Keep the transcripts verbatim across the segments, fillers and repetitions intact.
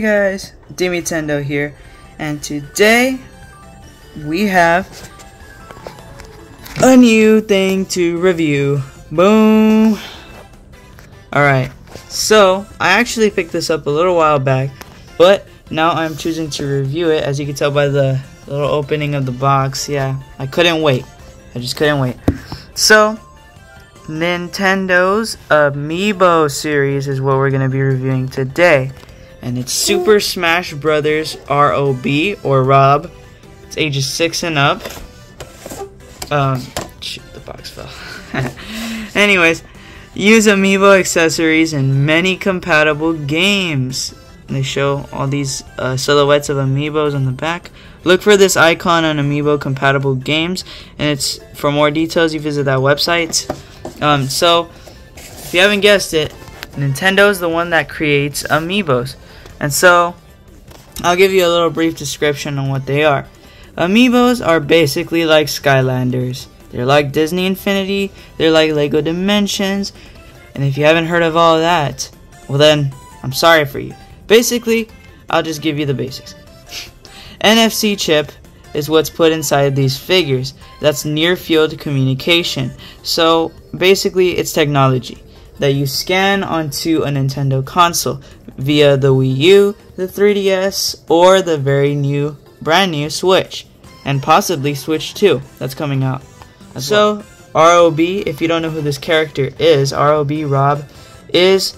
Hey guys, Dimitendo here, and today we have a new thing to review. Boom! Alright, so I actually picked this up a little while back, but now I'm choosing to review it, as you can tell by the little opening of the box. Yeah, I couldn't wait. I just couldn't wait. So, Nintendo's Amiibo series is what we're going to be reviewing today. And it's Super Smash Brothers R O B or Rob. It's ages six and up. Um, shoot, the box fell. Anyways, use Amiibo accessories in many compatible games. They show all these uh, silhouettes of Amiibos on the back. Look for this icon on Amiibo compatible games, and it's for more details. You visit that website. Um, so, if you haven't guessed it, Nintendo's the one that creates Amiibos. And so, I'll give you a little brief description on what they are. Amiibos are basically like Skylanders. They're like Disney Infinity. They're like Lego Dimensions. And if you haven't heard of all of that, well then, I'm sorry for you. Basically, I'll just give you the basics. N F C chip is what's put inside these figures. That's near field communication. So, basically, it's technology that you scan onto a Nintendo console via the Wii U, the three D S, or the very new, brand new Switch, and possibly Switch two that's coming out. So, R O B, if you don't know who this character is, R O B Rob is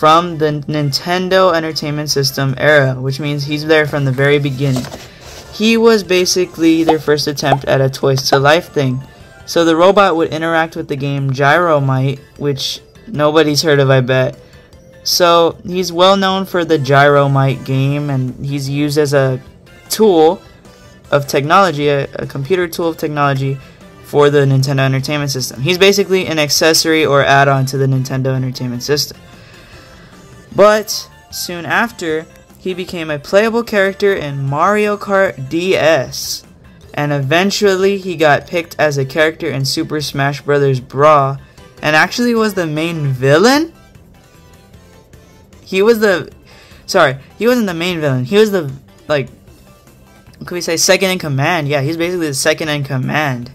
from the Nintendo Entertainment System era, which means he's there from the very beginning. He was basically their first attempt at a Toys to Life thing. So the robot would interact with the game Gyromite, which nobody's heard of, I bet. So he's well known for the Gyromite game, and he's used as a tool of technology, a, a computer tool of technology for the Nintendo Entertainment System. He's basically an accessory or add-on to the Nintendo Entertainment System. But soon after, he became a playable character in Mario Kart D S. And eventually he got picked as a character in Super Smash Brothers. Brawl, and actually was the main villain? He was the... Sorry, he wasn't the main villain. He was the, like... Could we say second in command? Yeah, he's basically the second in command.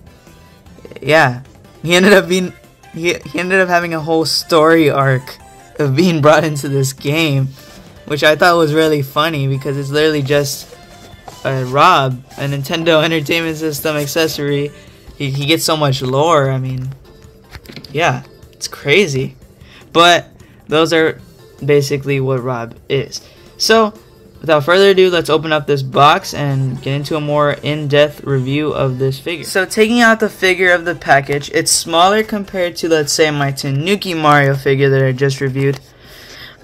Yeah. He ended up being... He, he ended up having a whole story arc of being brought into this game, which I thought was really funny because it's literally just... Uh, Rob, a Nintendo Entertainment System accessory. He, he gets so much lore, I mean, yeah, it's crazy. But those are basically what Rob is. So, without further ado, let's open up this box and get into a more in-depth review of this figure. So, taking out the figure of the package, it's smaller compared to, let's say, my Tanuki Mario figure that I just reviewed.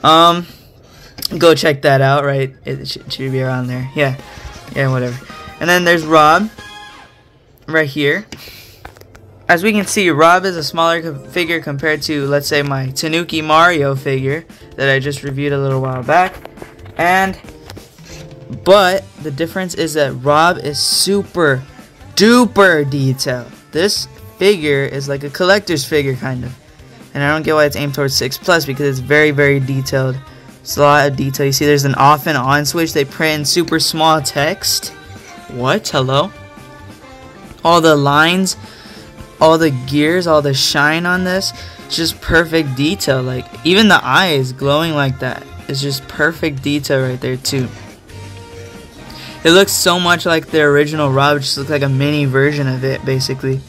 Um, go check that out, right? It should, should be around there, yeah. Yeah, whatever. And then there's Rob, right here. As we can see, Rob is a smaller co figure compared to, let's say, my Tanuki Mario figure that I just reviewed a little while back. And, but, the difference is that Rob is super duper detailed. This figure is like a collector's figure, kind of. And I don't get why it's aimed towards six plus, because it's very, very detailed. It's a lot of detail. You see there's an off and on switch. They print in super small text. What? Hello? All the lines, all the gears, all the shine on this. It's just perfect detail. Like, even the eyes glowing like that. It's just perfect detail right there, too. It looks so much like the original Rob. It just looks like a mini version of it, basically.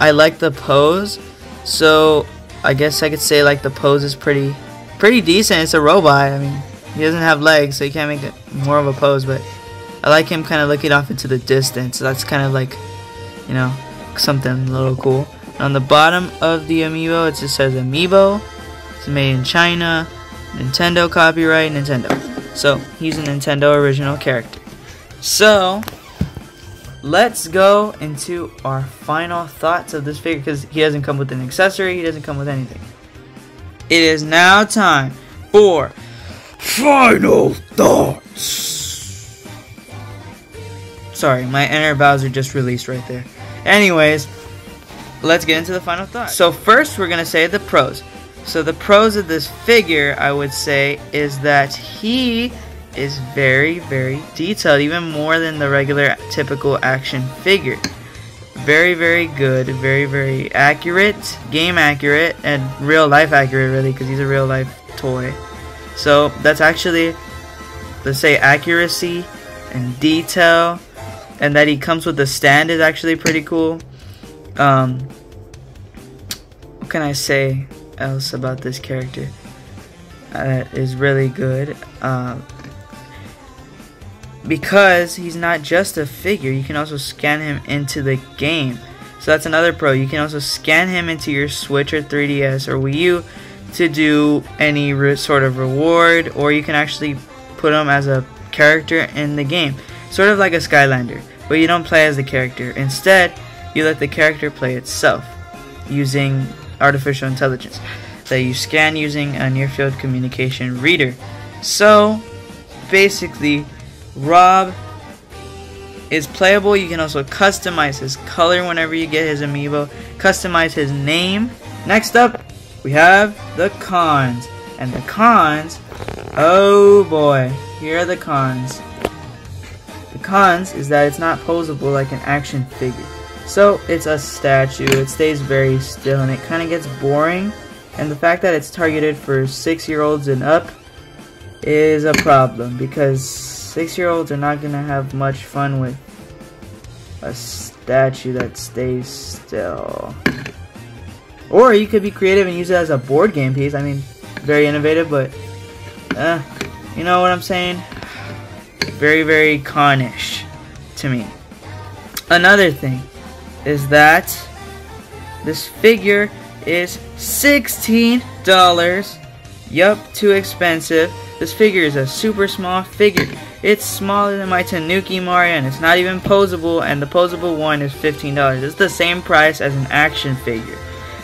I like the pose. So, I guess I could say, like, the pose is pretty... pretty decent. It's a robot. I mean, he doesn't have legs, so he can't make it more of a pose, but I like him kind of looking off into the distance. So that's kind of like, you know, something a little cool. And on the bottom of the Amiibo, it just says Amiibo. It's made in China. Nintendo copyright, Nintendo. So, he's a Nintendo original character. So, let's go into our final thoughts of this figure, because he doesn't come with an accessory. He doesn't come with anything. It is now time for final thoughts. Sorry, my inner Bowser just released right there. Anyways, let's get into the final thoughts. So first, we're going to say the pros. So the pros of this figure, I would say, is that he is very, very detailed, even more than the regular typical action figure. Very, very good, very, very accurate, game accurate, and real life accurate, really, because he's a real life toy. So that's actually, let's say, accuracy and detail, and that he comes with a stand is actually pretty cool. Um, what can I say else about this character that is really good? Um, because he's not just a figure, you can also scan him into the game. So that's another pro. You can also scan him into your Switch or three D S or Wii U to do any re sort of reward, or you can actually put him as a character in the game, sort of like a Skylander, but you don't play as the character. Instead, you let the character play itself using artificial intelligence that you scan using a near-field communication reader. So basically, Rob is playable. You can also customize his color whenever you get his Amiibo, customize his name. Next up, we have the cons. And the cons, oh boy, here are the cons. The cons is that it's not poseable like an action figure. So it's a statue, it stays very still, and it kind of gets boring. And the fact that it's targeted for six year olds and up is a problem, because six year olds are not going to have much fun with a statue that stays still. Or you could be creative and use it as a board game piece. I mean, very innovative, but uh, you know what I'm saying? Very, very conish to me. Another thing is that this figure is sixteen dollars. Yup, too expensive. This figure is a super small figure. It's smaller than my Tanuki Mario, and it's not even poseable, and the poseable one is fifteen dollars. It's the same price as an action figure.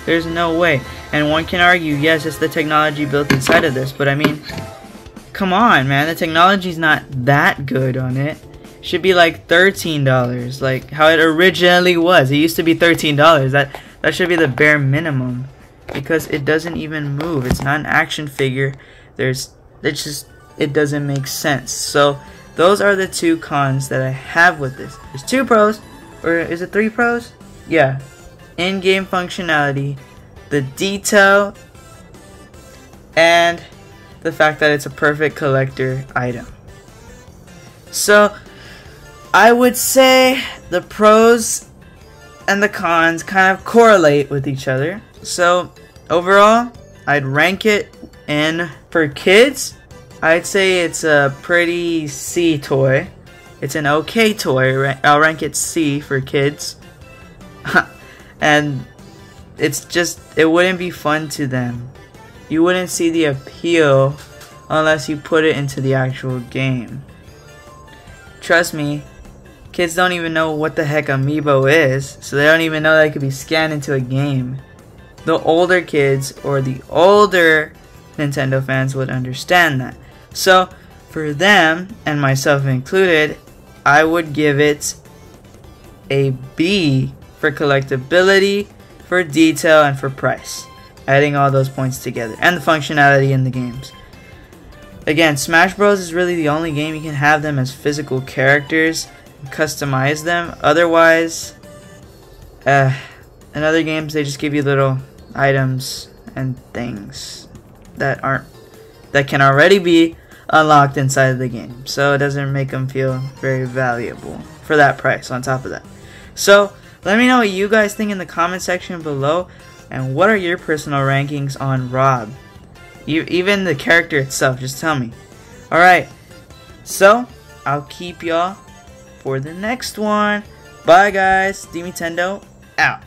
There's no way. And one can argue, yes, it's the technology built inside of this, but I mean, come on, man. The technology's not that good on it. It should be like thirteen dollars, like how it originally was. It used to be thirteen dollars. That, that should be the bare minimum, because it doesn't even move. It's not an action figure. There's, it's just, it doesn't make sense. So those are the two cons that I have with this. There's two pros, or is it three pros? Yeah. In-game functionality, the detail, and the fact that it's a perfect collector item. So I would say the pros and the cons kind of correlate with each other. So overall, I'd rank it in, for kids, I'd say it's a pretty C toy. It's an okay toy. I'll rank it C for kids. And it's just, it wouldn't be fun to them. You wouldn't see the appeal unless you put it into the actual game. Trust me, kids don't even know what the heck Amiibo is, so they don't even know that it could be scanned into a game. The older kids or the older Nintendo fans would understand that. So for them, and myself included, I would give it a B for collectability, for detail, and for price, adding all those points together, and the functionality in the games. Again, Smash Bros is really the only game you can have them as physical characters and customize them. Otherwise, uh, in other games they just give you little items and things that aren't, that can already be unlocked inside of the game, so it doesn't make them feel very valuable for that price on top of that. So let me know what you guys think in the comment section below, and what are your personal rankings on Rob. You, even the character itself, just tell me. Alright, so I'll keep y'all for the next one. Bye guys, Dimitendo out.